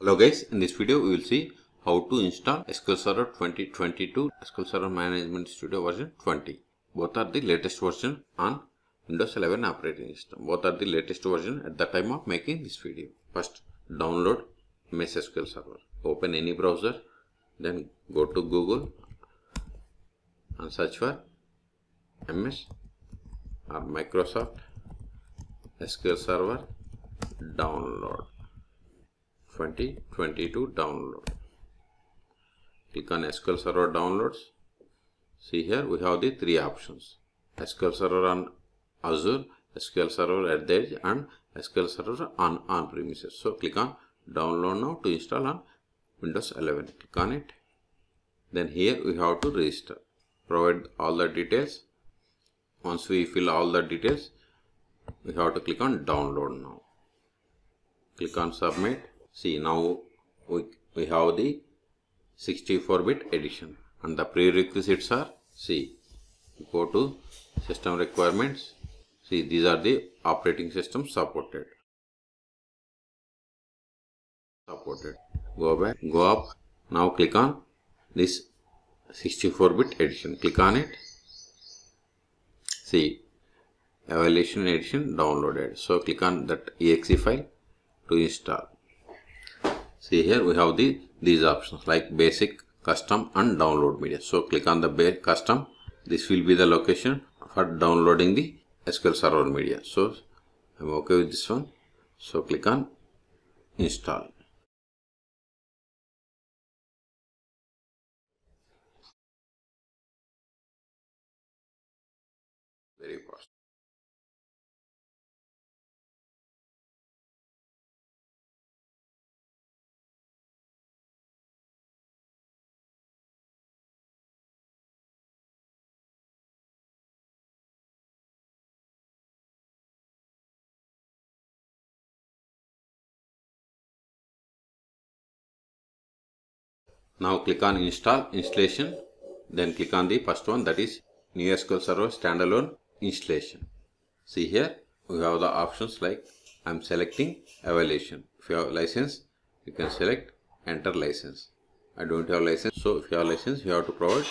Hello guys, in this video we will see how to install SQL Server 2022 SQL Server Management Studio version 20. Both are the latest version on Windows 11 operating system. Both are the latest version at the time of making this video. First, download MySQL Server. Open any browser, then go to Google and search for MS or Microsoft SQL Server download. 2022 download. Click on SQL Server downloads. See here we have the three options: SQL Server on Azure, SQL Server at the edge, and SQL Server on premises. So click on download now to install on Windows 11. Click on it. Then here we have to register. Provide all the details. Once we fill all the details, we have to click on download now. Click on submit. See, now we have the 64-bit edition, and the prerequisites are, see, go to system requirements. See, these are the operating systems supported. Go back, go up. Now click on this 64-bit edition. Click on it. See, evaluation edition downloaded. So click on that exe file to install. See here we have these options like basic, custom and download media. So click on the basic custom. This will be the location for downloading the SQL Server media. So I'm okay with this one. So click on install. Very fast. Now click on install, installation, then click on the first one, that is new SQL Server standalone installation. See here we have the options like I'm selecting evaluation. If you have license, you can select enter license. I don't have license, so if you have license, you have to provide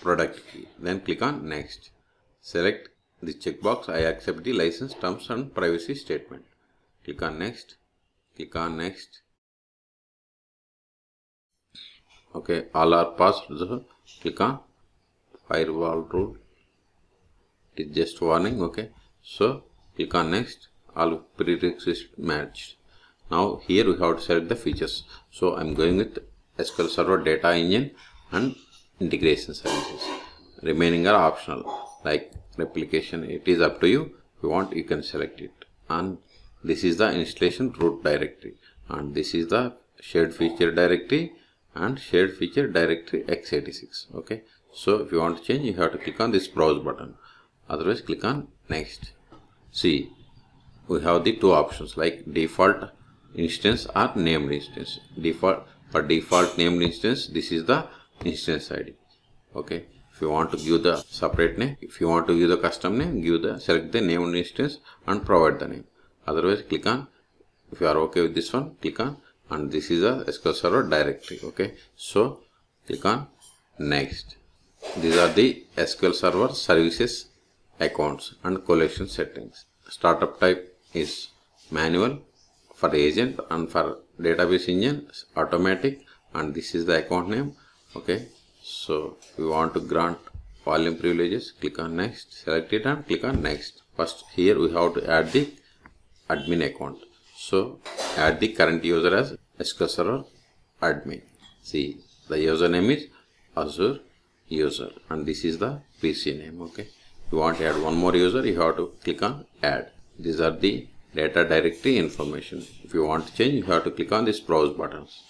product key. Then click on next. Select the checkbox I accept the license terms and privacy statement. Click on next. Click on next. Okay, all are passed. So click on firewall rule. It's just warning. Okay, so click on next. All prerequisites matched. Now here we have to select the features. So I'm going with SQL Server Data Engine and Integration Services. Remaining are optional, like replication. It is up to you. If you want, you can select it. And this is the installation root directory. And this is the shared feature directory. And shared feature directory x86. Okay, so if you want to change, you have to click on this browse button, otherwise click on next. See, we have the two options like default instance or named instance. For default named instance, this is the instance ID. Okay, if you want to give the separate name, if you want to give the custom name, select the named instance and provide the name, otherwise click on, if you are okay with this one, click on. And this is a SQL Server directory. Okay, so click on next. These are the SQL Server services, accounts and collection settings. Startup type is manual for agent, and for database engine automatic, and this is the account name. Okay, so we want to grant volume privileges. Click on next, select it and click on next. First here we have to add the admin account. So add the current user as SQL Server admin. See, the username is Azure user, and this is the PC name. Okay, if you want to add one more user, you have to click on add. These are the data directory information. If you want to change, you have to click on this browse buttons.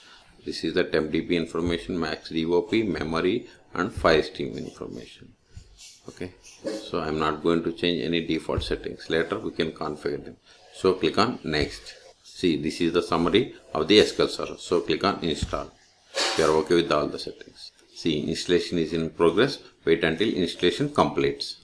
This is the tempdb information, max DOP, memory and file stream information. Okay, so I'm not going to change any default settings. Later we can configure them. So click on next. See, this is the summary of the SQL Server. So click on install. You are okay with all the settings. See, installation is in progress. Wait until installation completes.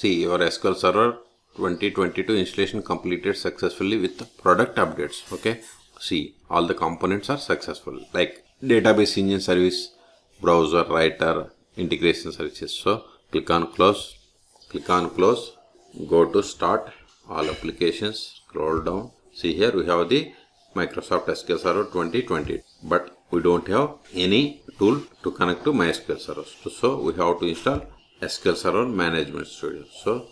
See, your SQL Server 2022 installation completed successfully with the product updates. Okay. See, all the components are successful, like database engine service, browser, writer, integration services. So click on close, go to start, all applications, scroll down. See, here we have the Microsoft SQL Server 2020, but we don't have any tool to connect to MySQL Server. So we have to install SQL Server Management Studio. So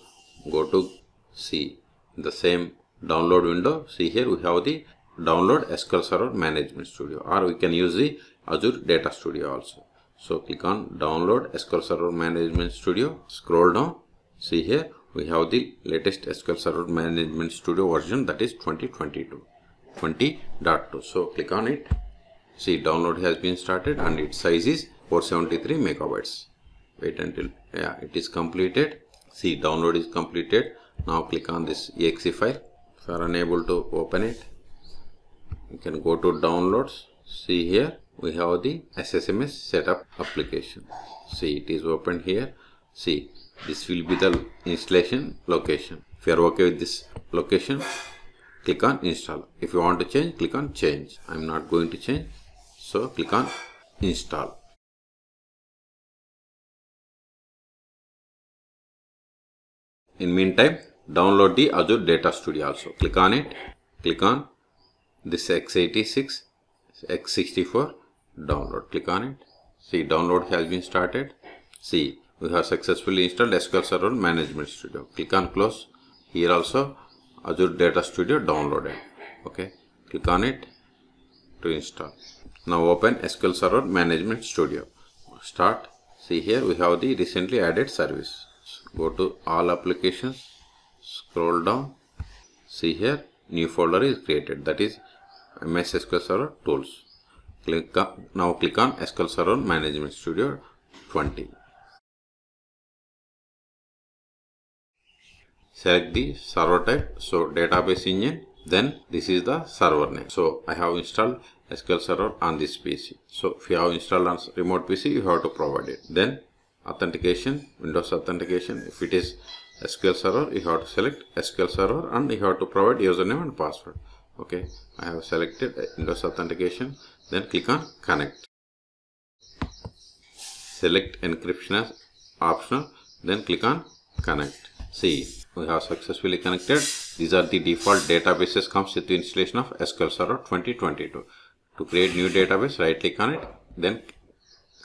go to see the same download window. See, here we have the download SQL Server Management Studio, or we can use the Azure Data Studio also. So click on download SQL Server Management Studio, scroll down. See, here we have the latest SQL Server Management Studio version, that is 2022. 20.2. So click on it. See, download has been started and its size is 473 megabytes. Wait until it is completed. See, download is completed. Now click on this exe file. If you are unable to open it, you can go to downloads. See, here we have the SSMS setup application. See, it is opened here. See, this will be the installation location. If you are okay with this location, click on install. If you want to change, click on change. I am not going to change. So click on install. In meantime, download the Azure Data Studio also. Click on it. Click on this x86, x64 download. Click on it. See, download has been started. See, we have successfully installed SQL Server Management Studio. Click on close. Here also Azure Data Studio downloaded. Okay, click on it to install. Now open SQL Server Management Studio. Start. See, here we have the recently added service. Go to all applications, scroll down. See, here new folder is created, that is MS SQL Server Tools. Now click on SQL Server Management Studio 20. Select the server type, so database engine, then this is the server name. So I have installed SQL Server on this PC. So if you have installed on remote PC, you have to provide it. Then authentication, Windows authentication. If it is SQL Server, you have to select SQL Server and you have to provide username and password. Okay, I have selected Windows authentication. Then click on connect. Select encryption as optional. Then click on connect. See, we have successfully connected. These are the default databases comes with the installation of SQL Server 2022. To create new database, right click on it, then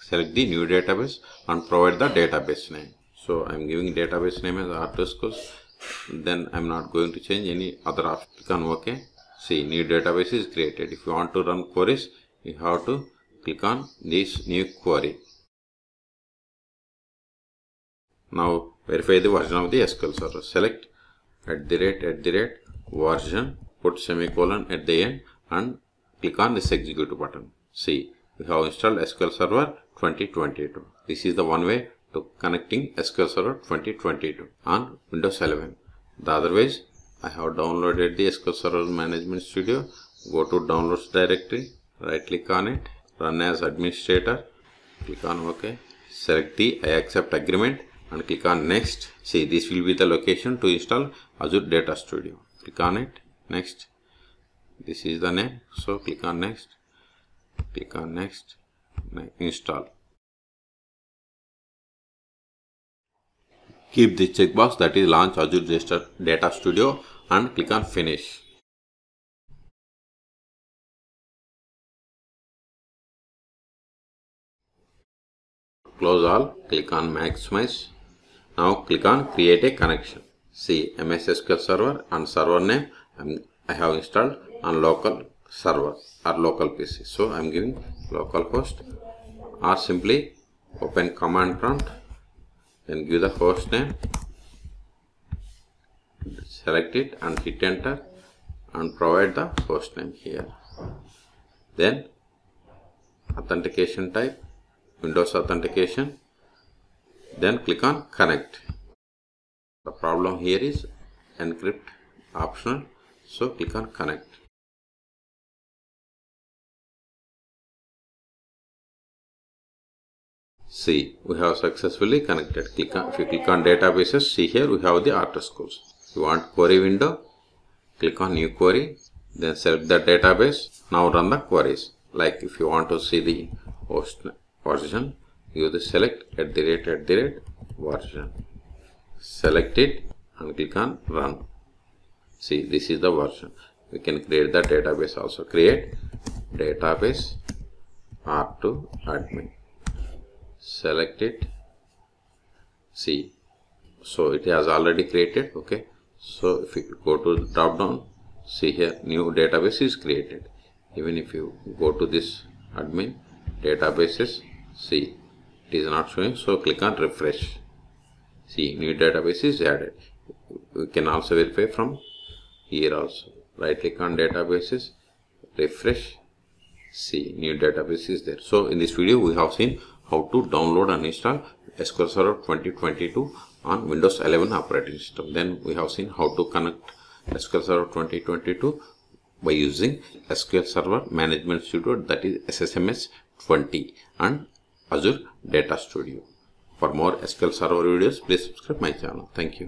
select the new database and provide the database name. So I am giving database name as R2Schools. Then I am not going to change any other option. Click on OK. See, new database is created. If you want to run queries, you have to click on this new query. Now verify the version of the SQL Server. Select @ version, put semicolon at the end and click on this execute button. See, we have installed SQL Server 2022. This is the one way to connecting SQL Server 2022 on Windows 11. The other ways, I have downloaded the SQL Server Management Studio. Go to downloads directory, right click on it, run as administrator, click on OK. Select the I accept agreement and click on next. See, this will be the location to install Azure Data Studio. Click on it, next. This is the name, so click on next, install. Keep the checkbox, that is launch Azure Data Studio, and click on finish. Close all, click on maximize. Now click on create a connection. See, MS SQL Server and server name I have installed on local server or local PC. So I am giving localhost, or simply open command prompt, then give the host name, select it and hit enter and provide the host name here. Then authentication type, Windows authentication. Then click on connect. The problem here is encrypt optional, so click on connect. See, we have successfully connected. If you click on databases, see here we have the R2Schools. You want query window, click on new query, then select the database. Now run the queries. Like if you want to see the host version, you select @ version. Select it and click on run. See, this is the version. We can create the database also. Create database R2 admin. Select it. See, so it has already created. Okay, so if you go to the drop down, see here new database is created. Even if you go to this admin databases, see it is not showing. So click on refresh. See, new database is added. We can also verify from here also. Right click on databases, refresh. See, new database is there. So in this video we have seen how to download and install SQL Server 2022 on Windows 11 operating system. Then we have seen how to connect SQL Server 2022 by using SQL Server Management Studio, that is SSMS 20, and Azure Data Studio. For more SQL Server videos, please subscribe my channel. Thank you.